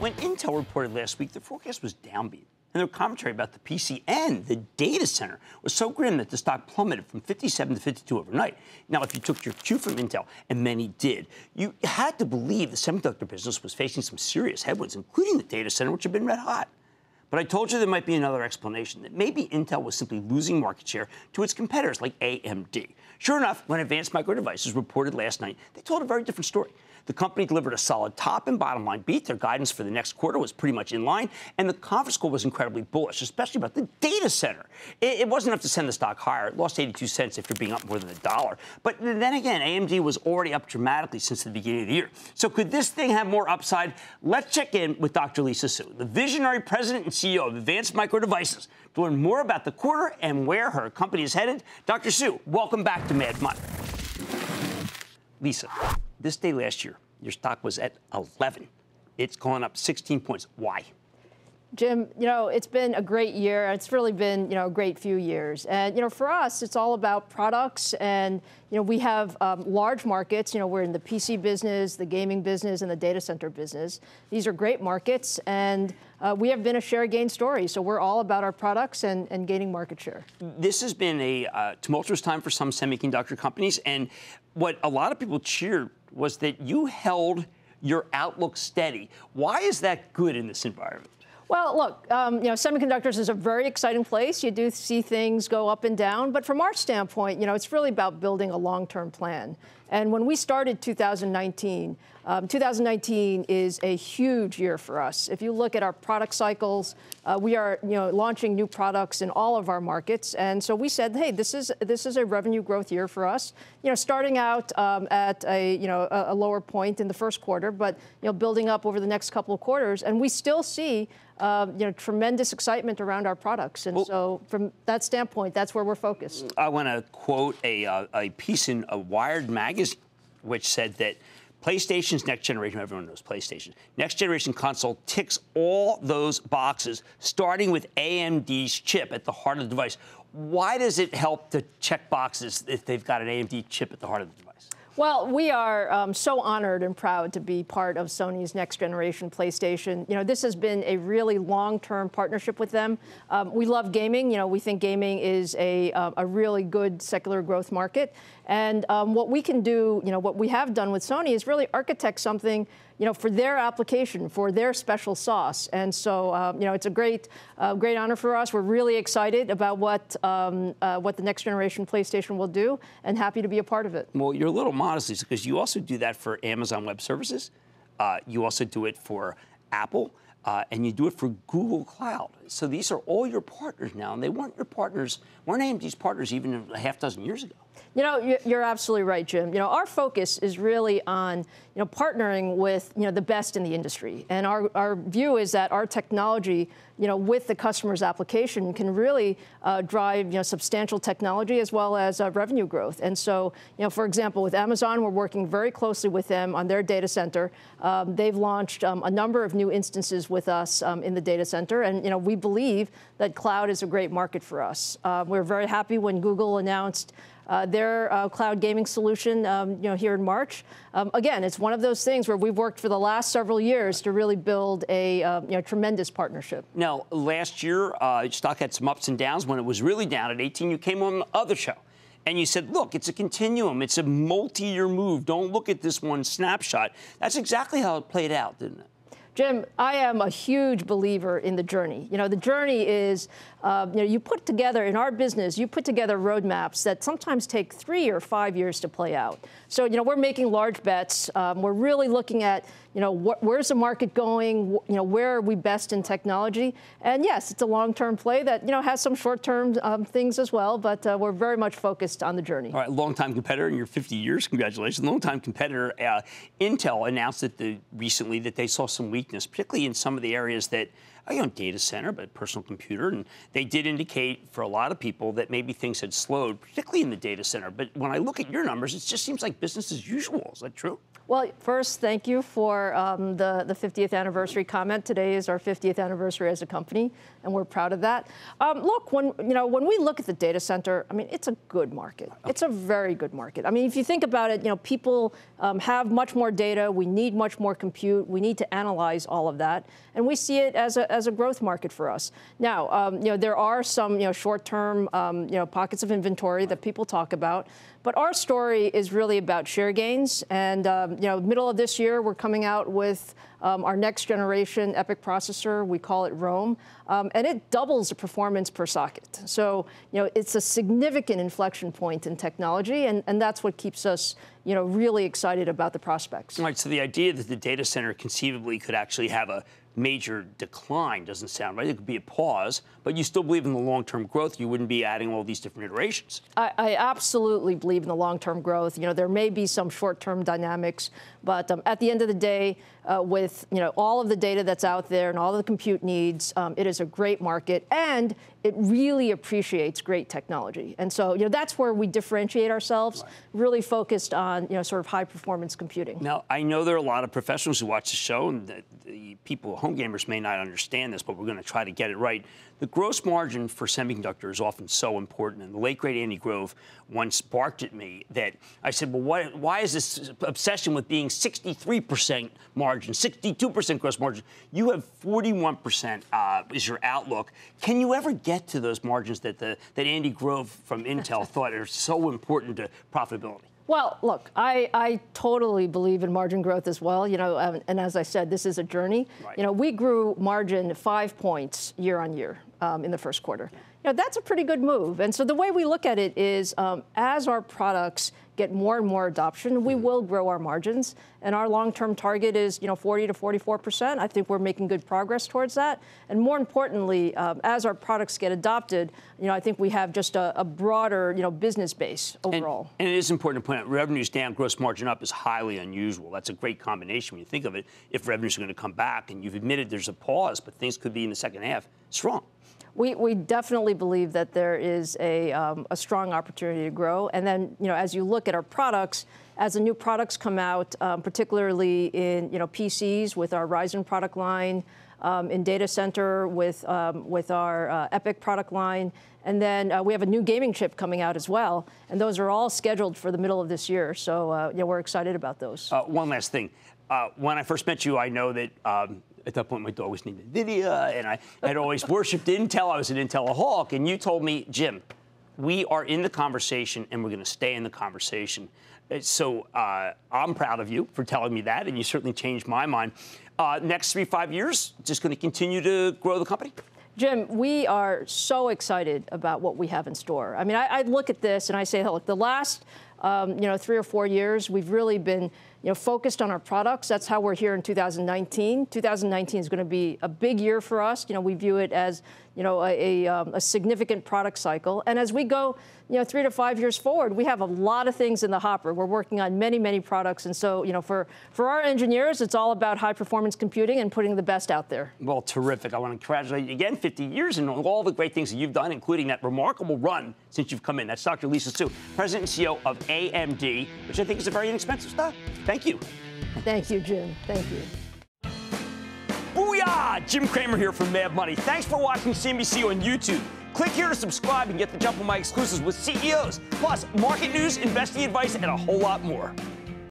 when Intel reported last week, their forecast was downbeat. And their commentary about the PC and the data center was so grim that the stock plummeted from 57 to 52 overnight. Now, if you took your cue from Intel, and many did, you had to believe the semiconductor business was facing some serious headwinds, including the data center, which had been red hot. But I told you there might be another explanation, that maybe Intel was simply losing market share to its competitors like AMD. Sure enough, when Advanced Micro Devices reported last night, they told a very different story. The company delivered a solid top and bottom line beat. Their guidance for the next quarter was pretty much in line, and the conference call was incredibly bullish, especially about the data center. It wasn't enough to send the stock higher. It lost 82 cents after being up more than $1. But then again, AMD was already up dramatically since the beginning of the year. So could this thing have more upside? Let's check in with Dr. Lisa Su, the visionary president and CEO of Advanced Micro Devices, to learn more about the quarter and where her company is headed. Dr. Su, welcome back to Mad Money. Lisa, this day last year, your stock was at 11. It's gone up 16 points. Why? Jim, you know, it's been a great year. It's really been, you know, a great few years. And, you know, for us, it's all about products. And, you know, we have large markets. You know, we're in the PC business, the gaming business, and the data center business. These are great markets. And we have been a share gain story. So we're all about our products and gaining market share. This has been a tumultuous time for some semiconductor companies. And what a lot of people cheered was that you held your outlook steady. Why is that good in this environment? Well, look, you know, semiconductors is a very exciting place. You do see things go up and down. But from our standpoint, you know, it's really about building a long-term plan. And when we started 2019, 2019 is a huge year for us. If you look at our product cycles, we are, you know, launching new products in all of our markets. And so we said, hey, this is a revenue growth year for us. You know, starting out at a, you know, a lower point in the first quarter, but, you know, building up over the next couple of quarters. And we still see you know, tremendous excitement around our products. And so from that standpoint, that's where we're focused. I want to quote a piece in a Wired magazine, which said that PlayStation's next generation, everyone knows PlayStation, next generation console ticks all those boxes, starting with AMD's chip at the heart of the device. Why does it help to check boxes if they've got an AMD chip at the heart of the device? Well, we are so honored and proud to be part of Sony's next-generation PlayStation. You know, this has been a really long-term partnership with them. We love gaming. You know, we think gaming is a really good secular growth market. And what we can do, you know, what we have done with Sony is really architect something, you know, for their application, for their special sauce. And so, you know, it's a great honor for us. We're really excited about what the next-generation PlayStation will do, and happy to be a part of it. Well, you're a little modest, because you also do that for Amazon Web Services. You also do it for Apple, and you do it for Google Cloud. So these are all your partners now, and they weren't your partners, weren't AMD's partners even a half dozen years ago. You know, you're absolutely right, Jim. You know, our focus is really on, you know, partnering with, you know, the best in the industry. And our view is that our technology, you know, with the customer's application can really drive, you know, substantial technology as well as revenue growth. And so, you know, for example, with Amazon, we're working very closely with them on their data center. They've launched a number of new instances with us in the data center. And, you know, we believe that cloud is a great market for us. We're very happy when Google announced their cloud gaming solution, you know, here in March. Again, it's one of those things where we've worked for the last several years to really build a you know, tremendous partnership. Now, last year, stock had some ups and downs. When it was really down at 18, you came on the other show, and you said, look, it's a continuum. It's a multi-year move. Don't look at this one snapshot. That's exactly how it played out, didn't it? Jim, I am a huge believer in the journey. You know, the journey is, you know, you put together, in our business, you put together roadmaps that sometimes take 3 or 5 years to play out. So, you know, we're making large bets. We're really looking at, you know, where's the market going? You know, where are we best in technology? And yes, it's a long-term play that, you know, has some short-term things as well, but we're very much focused on the journey. All right, long-time competitor in your 50 years, congratulations. Long-time competitor, Intel, announced that recently that they saw some weakness, particularly in some of the areas that data center, but personal computer. And they did indicate for a lot of people that maybe things had slowed, particularly in the data center. But when I look at your numbers, it just seems like business as usual. Is that true? Well, first, thank you for the 50th anniversary comment. Today is our 50th anniversary as a company, and we're proud of that. Look, when we look at the data center, I mean, it's a good market. It's a very good market. I mean, if you think about it, people have much more data. We need much more compute. We need to analyze all of that, and we see it as a growth market for us. Now, there are some short-term pockets of inventory that people talk about, but our story is really about share gains and middle of this year, we're coming out with our next generation EPYC processor. We call it Rome, and it doubles the performance per socket. So, it's a significant inflection point in technology, and that's what keeps us, really excited about the prospects. All right. So the idea that the data center conceivably could actually have a major decline doesn't sound right. It could be a pause, but you still believe in the long-term growth. You wouldn't be adding all these different iterations. I absolutely believe in the long-term growth. There may be some short-term dynamics, but at the end of the day, with all of the data that's out there and all the compute needs, it is a great market, and it really appreciates great technology. And so that's where we differentiate ourselves, really focused on sort of high-performance computing. Now, I know there are a lot of professionals who watch the show, and the people, home gamers, may not understand this, but we're going to try to get it right. The gross margin for semiconductor is often so important, and the late, great Andy Grove once barked at me that I said, well, why is this obsession with being 63% margin, 62% gross margin? You have 41% is your outlook. Can you ever get to those margins that, that Andy Grove from Intel thought are so important to profitability? Well, look, I totally believe in margin growth as well. And as I said, this is a journey. Right. We grew margin 5 points year on year in the first quarter. Yeah. That's a pretty good move. And so the way we look at it is, as our products get more and more adoption, we will grow our margins. And our long-term target is, 40 to 44%. I think we're making good progress towards that. And more importantly, as our products get adopted, I think we have just a broader, business base overall. And it is important to point out, revenues down, gross margin up is highly unusual. That's a great combination when you think of it. If revenues are going to come back, and you've admitted there's a pause, but things could be in the second half strong. We definitely believe that there is a strong opportunity to grow. And then, as you look at our products, as the new products come out, particularly in, PCs with our Ryzen product line, in data center with our EPYC product line, and then we have a new gaming chip coming out as well, and those are all scheduled for the middle of this year. So we're excited about those. One last thing, when I first met you, I know that. At that point, my dog was named NVIDIA, and I had always worshipped Intel. I was an Intel-a-hawk, and you told me, Jim, we are in the conversation, and we're going to stay in the conversation. So I'm proud of you for telling me that, and you certainly changed my mind. Next 3-5 years, just going to continue to grow the company? Jim, we are so excited about what we have in store. I mean, I look at this, and I say, look, the last 3 or 4 years, we've really been focused on our products. That's how we're here in 2019. 2019 is going to be a big year for us. We view it as a significant product cycle. And as we go 3 to 5 years forward, we have a lot of things in the hopper. We're working on many, many products. And so for our engineers, it's all about high performance computing and putting the best out there. Well, terrific. I want to congratulate you again, 50 years and all the great things that you've done, including that remarkable run since you've come in. That's Dr. Lisa Su, President and CEO of AMD, which I think is a very inexpensive stock. Thank you. Thank you, Jim. Thank you. Booyah! Jim Cramer here from Mad Money. Thanks for watching CNBC on YouTube. Click here to subscribe and get the jump on my exclusives with CEOs, plus market news, investing advice, and a whole lot more.